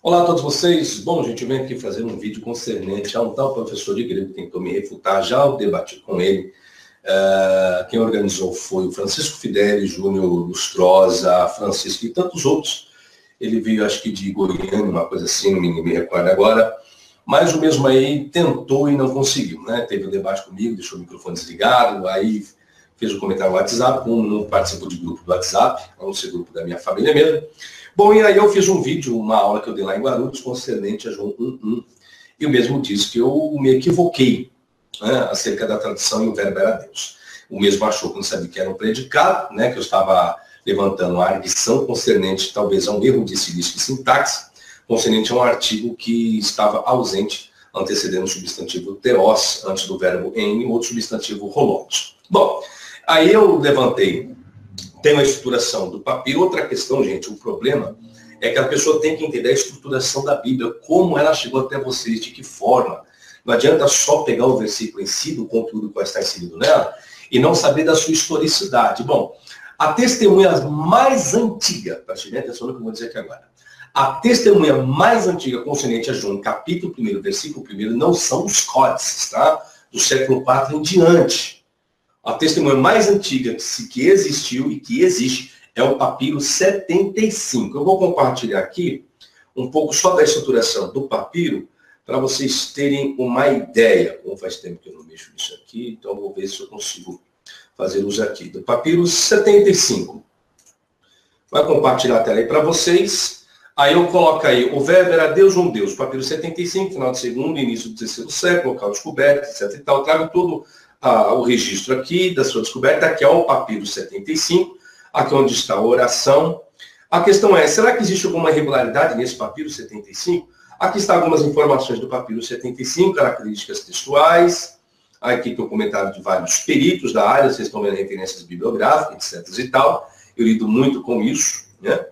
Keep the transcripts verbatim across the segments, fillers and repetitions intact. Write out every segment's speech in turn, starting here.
Olá a todos vocês. Bom, gente, eu venho aqui fazer um vídeo concernente a um tal professor de grego que tentou me refutar, já eu debati com ele. Uh, quem organizou foi o Francisco Fideli, Júnior Lustrosa, Francisco e tantos outros. Ele veio, acho que de Goiânia, uma coisa assim, não me recordo agora. Mas o mesmo aí tentou e não conseguiu, né? Teve um debate comigo, deixou o microfone desligado, aí fez um comentário no WhatsApp, como não participo de grupo do WhatsApp, a não ser grupo da minha família mesmo. Bom, e aí eu fiz um vídeo, uma aula que eu dei lá em Guarulhos, concernente a João um um. E eu mesmo disse que eu me equivoquei, né, acerca da tradução e o verbo era Deus. O mesmo achou que não sabia que era um predicado, né, que eu estava levantando a arguição concernente, talvez, a um erro de silício e sintaxe, concernente a um artigo que estava ausente, antecedendo o substantivo teos, antes do verbo em, e outro substantivo rolonte. Bom, aí eu levantei, tem uma estruturação do papiro. Outra questão, gente, o problema é que a pessoa tem que entender a estruturação da Bíblia, como ela chegou até vocês, de que forma. Não adianta só pegar o versículo em si, do conteúdo que está inserido nela, e não saber da sua historicidade. Bom, a testemunha mais antiga, preste atenção no que eu vou dizer aqui agora, a testemunha mais antiga concernente a João, capítulo um, versículo um, não são os códices, tá? Do século quatro em diante. A testemunha mais antiga que existiu e que existe é o papiro setenta e cinco. Eu vou compartilhar aqui um pouco só da estruturação do papiro, para vocês terem uma ideia. Como faz tempo que eu não mexo nisso aqui, então vou ver se eu consigo fazer uso aqui do papiro setenta e cinco. Vai compartilhar a tela aí para vocês. Aí eu coloco aí, o verbo era Deus, um Deus. Papiro setenta e cinco, final do segundo, início do terceiro século, local descoberto, etcétera. E tal. Trago todo ah, o registro aqui da sua descoberta. Aqui é o papiro setenta e cinco, aqui onde está a oração. A questão é, será que existe alguma irregularidade nesse papiro setenta e cinco? Aqui está algumas informações do papiro setenta e cinco, características textuais. Aqui tem um comentário de vários peritos da área, vocês estão vendo referências bibliográficas, etcétera e tal. Eu lido muito com isso, né?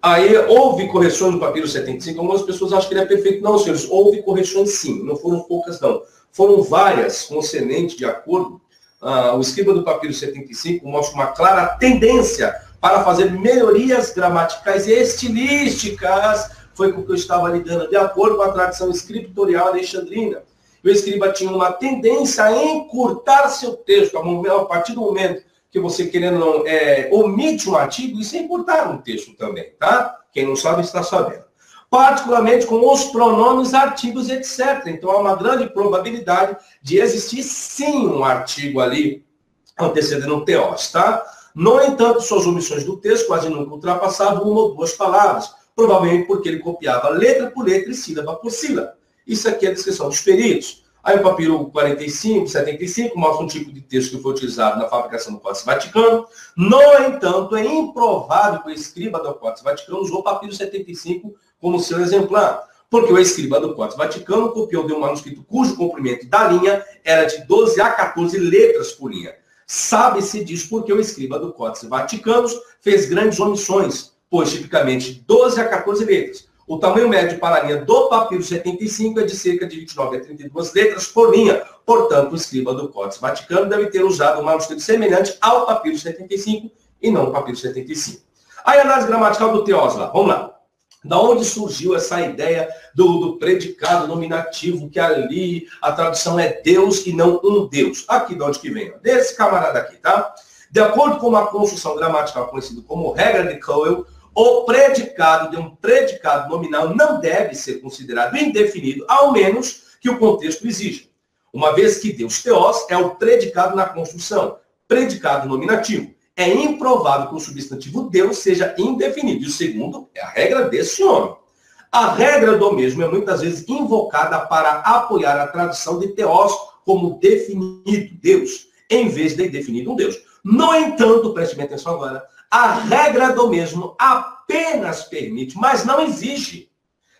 Aí houve correções no papiro setenta e cinco, algumas pessoas acham que ele é perfeito. Não, senhores, houve correções sim, não foram poucas não. Foram várias, concernente de acordo. Ah, o escriba do papiro setenta e cinco mostra uma clara tendência para fazer melhorias gramaticais e estilísticas. Foi com o que eu estava lidando, de acordo com a tradição escritorial alexandrina. O escriba tinha uma tendência a encurtar seu texto. A partir do momento que você, querendo ou não, é, omite um artigo, isso é encurtar um texto também, tá? Quem não sabe está sabendo. Particularmente com os pronomes, artigos, etcétera. Então há uma grande probabilidade de existir sim um artigo ali antecedendo um teós, tá? No entanto, suas omissões do texto quase nunca ultrapassavam uma ou duas palavras. Provavelmente porque ele copiava letra por letra e sílaba por sílaba. Isso aqui é a descrição dos peritos. Aí o papiro quarenta e cinco, setenta e cinco mostra um tipo de texto que foi utilizado na fabricação do Códice Vaticano. No entanto, é improvável que o escriba do Códice Vaticano usou o papiro setenta e cinco como seu exemplar, porque o escriba do Códice Vaticano copiou de um manuscrito cujo comprimento da linha era de doze a quatorze letras por linha. Sabe-se disso porque o escriba do Códice Vaticano fez grandes omissões, pois tipicamente doze a quatorze letras. O tamanho médio para a linha do papiro setenta e cinco é de cerca de vinte e nove a trinta e duas letras por linha. Portanto, o escriba do Códice Vaticano deve ter usado um manuscrito semelhante ao papiro setenta e cinco e não o papiro setenta e cinco. Aí a análise gramatical do teós lá. Vamos lá. Da onde surgiu essa ideia do, do predicado nominativo, que ali a tradução é Deus e não um Deus? Aqui de onde que vem? Ó, desse camarada aqui, tá? De acordo com uma construção gramatical conhecida como Regra de Colwell, o predicado de um predicado nominal não deve ser considerado indefinido, ao menos que o contexto exija, uma vez que Deus teós é o predicado na construção, predicado nominativo. É improvável que o substantivo Deus seja indefinido. E o segundo é a regra desse homem. A regra do mesmo é muitas vezes invocada para apoiar a tradução de teós como definido Deus, em vez de indefinido um Deus. No entanto, preste bem atenção agora, a regra do mesmo apenas permite, mas não exige,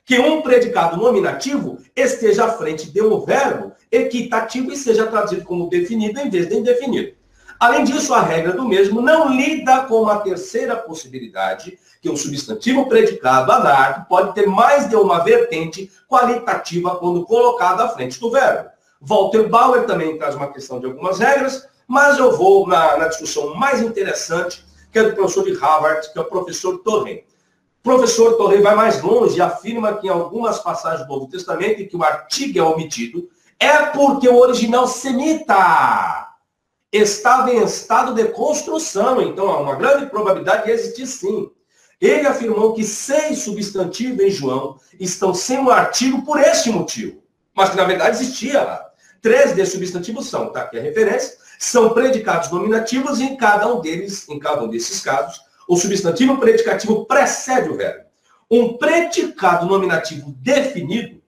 que um predicado nominativo esteja à frente de um verbo equitativo e seja traduzido como definido em vez de indefinido. Além disso, a regra do mesmo não lida com a terceira possibilidade, que um substantivo predicado anarco pode ter mais de uma vertente qualitativa quando colocado à frente do verbo. Walter Bauer também traz uma questão de algumas regras, mas eu vou na, na discussão mais interessante, que é do professor de Harvard, que é o professor Torrey. Professor Torrey vai mais longe e afirma que em algumas passagens do Novo Testamento em que o artigo é omitido é porque o original semita estava em estado de construção, então há uma grande probabilidade de existir sim. Ele afirmou que seis substantivos em João estão sem o artigo por este motivo, mas que na verdade existia lá. Três de substantivos são, tá aqui a referência, são predicados nominativos e em cada um deles, em cada um desses casos, o substantivo predicativo precede o verbo. Um predicado nominativo definido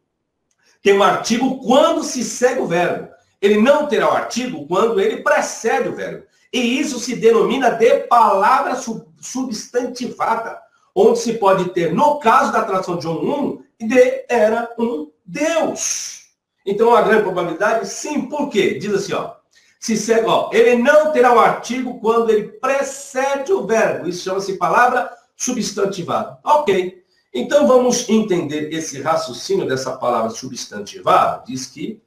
tem um artigo quando se segue o verbo. Ele não terá o artigo quando ele precede o verbo. E isso se denomina de palavra substantivada, onde se pode ter, no caso da tradução de João um, de era um Deus. Então, a grande probabilidade, sim. Por quê? Diz assim, ó. Se segue, ó, ele não terá o artigo quando ele precede o verbo. Isso chama-se palavra substantivada. Ok. Então, vamos entender esse raciocínio dessa palavra substantivada. Diz que,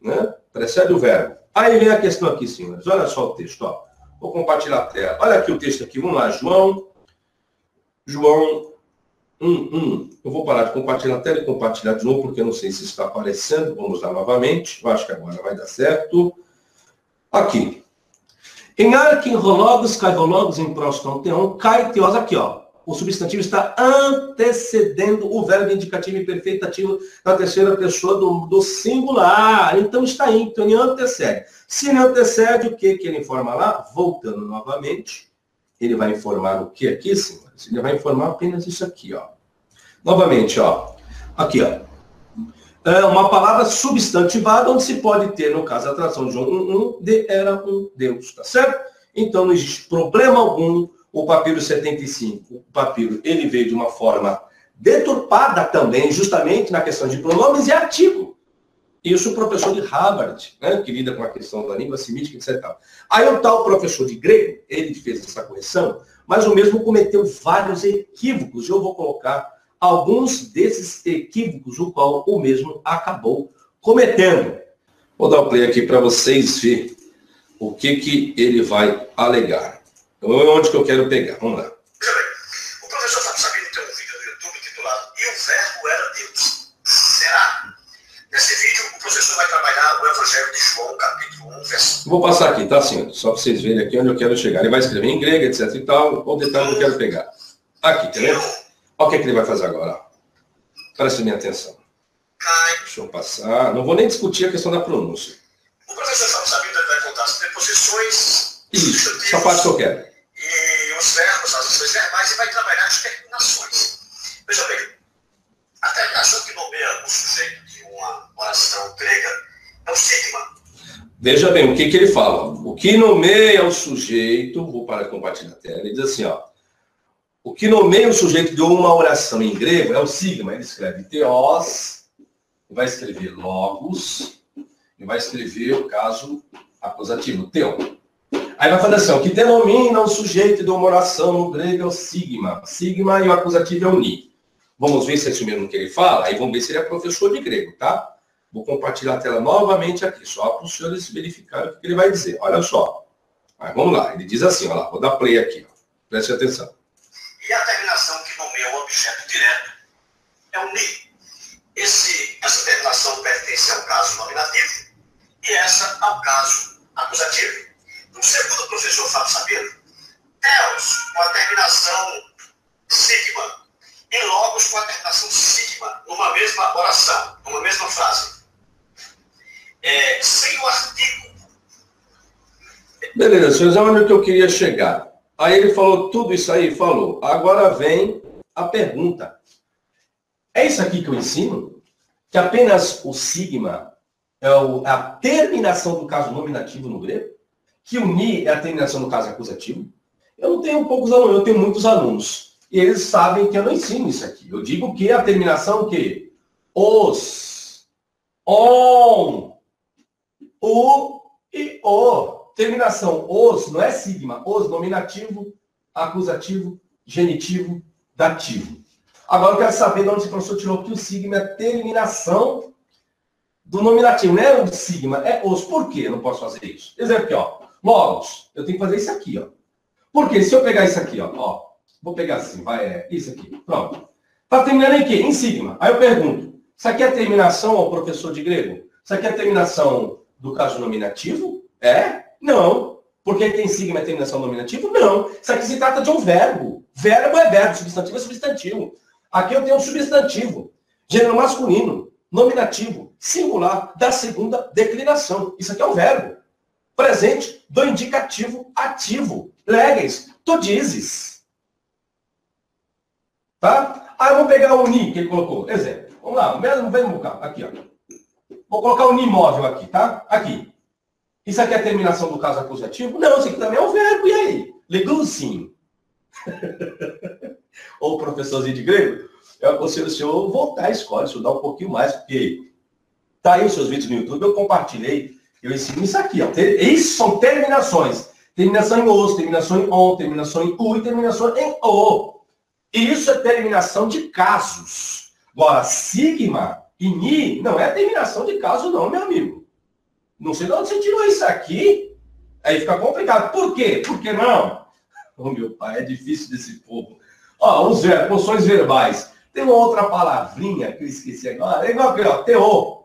né, precede o verbo. Aí vem a questão aqui, senhores. Olha só o texto, ó. Vou compartilhar a tela. Olha aqui o texto aqui. Vamos lá, João. João um, um. Eu vou parar de compartilhar a tela e compartilhar de novo, porque eu não sei se está aparecendo. Vamos lá novamente. Eu acho que agora vai dar certo. Aqui. Em arquim rologos, cairologos, em prostão, teon, caiteos, aqui, ó. O substantivo está antecedendo o verbo indicativo imperfeitativo na terceira pessoa do, do singular. Então está aí, então ele antecede. Se ele antecede, o que, que ele informa lá? Voltando novamente, ele vai informar o que aqui, senhores? Ele vai informar apenas isso aqui, ó. Novamente, ó. Aqui, ó. É uma palavra substantivada, onde se pode ter, no caso, a tradução de João um, um, de era um Deus, tá certo? Então não existe problema algum. O papiro setenta e cinco, o papiro, ele veio de uma forma deturpada também, justamente na questão de pronomes e artigo. Isso o professor de Harvard, né, que lida com a questão da língua semítica, etcétera. Aí o tal professor de grego, ele fez essa correção, mas o mesmo cometeu vários equívocos. Eu vou colocar alguns desses equívocos, o qual o mesmo acabou cometendo. Vou dar o play aqui para vocês verem o que, que ele vai alegar. Onde que eu quero pegar? Vamos lá. O professor Fabio Sabino tem um vídeo no YouTube titulado "E o verbo era Deus". Será? Nesse vídeo, o professor vai trabalhar o Evangelho de João, capítulo um, verso... Vou passar aqui, tá, senhor? Só para vocês verem aqui onde eu quero chegar. Ele vai escrever em grego, etcétera e tal. Qual detalhe que eu quero pegar? Aqui, tá vendo? Olha o que, é que ele vai fazer agora. Preste minha atenção. Ai. Deixa eu passar. Não vou nem discutir a questão da pronúncia. O professor Fabio Sabino vai contar as preposições... Isso, essa parte que eu quero. Os verbos, as ações verbais, e vai trabalhar as terminações. Veja bem, a terminação que nomeia o sujeito de uma oração grega é o sigma. Veja bem, o que, que ele fala? O que nomeia o sujeito, vou parar de compartilhar a tela, ele diz assim, ó. O que nomeia o sujeito de uma oração em grego é o sigma. Ele escreve teos, vai escrever logos, e vai escrever o caso acusativo, teo. Aí vai fazer assim, o que denomina o sujeito de uma oração no grego é o sigma. Sigma e o acusativo é o ni. Vamos ver se é isso mesmo que ele fala, aí vamos ver se ele é professor de grego, tá? Vou compartilhar a tela novamente aqui, só para os senhores verificarem o que ele vai dizer. Olha só. Aí vamos lá, ele diz assim, olha lá, vou dar play aqui, ó. Preste atenção. E a terminação que nomeia o objeto direto é o ni. Esse, essa terminação pertence ao caso nominativo e essa ao caso acusativo. No segundo professor Fábio Sabino, teos com a terminação sigma e logos com a terminação sigma numa mesma oração, numa mesma frase. É, sem o artigo. Beleza, senhores, é onde que eu queria chegar. Aí ele falou tudo isso aí, falou. Agora vem a pergunta. É isso aqui que eu ensino? Que apenas o sigma é a terminação do caso nominativo no grego? Que o ni é a terminação no caso acusativo? Eu não tenho poucos alunos, eu tenho muitos alunos. E eles sabem que eu não ensino isso aqui. Eu digo que a terminação que os, on, o e o. Terminação os não é sigma. Os nominativo, acusativo, genitivo, dativo. Agora eu quero saber de onde o professor tirou que o sigma é a terminação do nominativo. Não é o sigma, é os. Por que eu não posso fazer isso? Exemplo aqui, ó. Logos, eu tenho que fazer isso aqui, ó. Porque se eu pegar isso aqui, ó, ó, Vou pegar assim, vai, é isso aqui. Pronto. Está terminando em quê? Em sigma. Aí eu pergunto, isso aqui é a terminação, ó, professor de grego? Isso aqui é a terminação do caso nominativo? É? Não. Porque tem sigma é terminação nominativa? Não. Isso aqui se trata de um verbo. Verbo é verbo, substantivo é substantivo. Aqui eu tenho um substantivo, gênero masculino, nominativo, singular, da segunda declinação. Isso aqui é um verbo. Presente do indicativo ativo. Leges, tu dizes. Tá? Aí eu vou pegar o ni que ele colocou. Exemplo. Vamos lá, mesmo mesmo carro. Aqui, ó. Vou colocar o ni móvel aqui, tá? Aqui. Isso aqui é a terminação do caso acusativo? Não, isso aqui também é um verbo. E aí? Legusim. Ou professorzinho de grego, eu aconselho o senhor voltar à escola, estudar um pouquinho mais, porque tá aí os seus vídeos no YouTube, eu compartilhei, eu ensino isso aqui, ó. Isso são terminações. Terminação em os, terminação em on, terminação em u e terminação em o. E isso é terminação de casos. Agora, sigma e ni não é terminação de caso não, meu amigo. Não sei de onde você tirou isso aqui, aí fica complicado. Por quê? Por que não? Ô, meu pai, é difícil desse povo. Ó, os verbos, funções verbais. Tem uma outra palavrinha que eu esqueci agora. É igual aqui, ó, teô.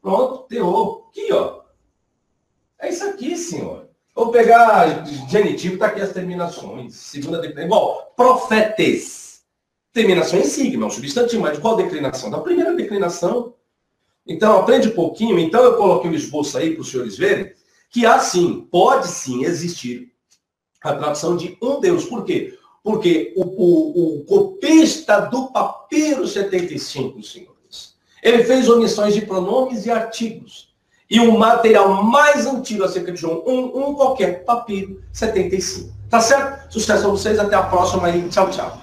Pronto, teô. Aqui, ó. É isso aqui, senhor. Vou pegar genitivo, tá aqui as terminações. Segunda declinação. Igual, profetes. Terminação em sigma, é um substantivo, mas de qual declinação? Da primeira declinação. Então, aprende um pouquinho. Então, eu coloquei um esboço aí para os senhores verem que, assim, pode sim existir a tradução de um Deus. Por quê? Porque o, o, o copista do Papiro setenta e cinco, senhores, ele fez omissões de pronomes e artigos. E o material mais antigo acerca de João, um, um qualquer, Papiro setenta e cinco. Tá certo? Sucesso a vocês, até a próxima e tchau, tchau.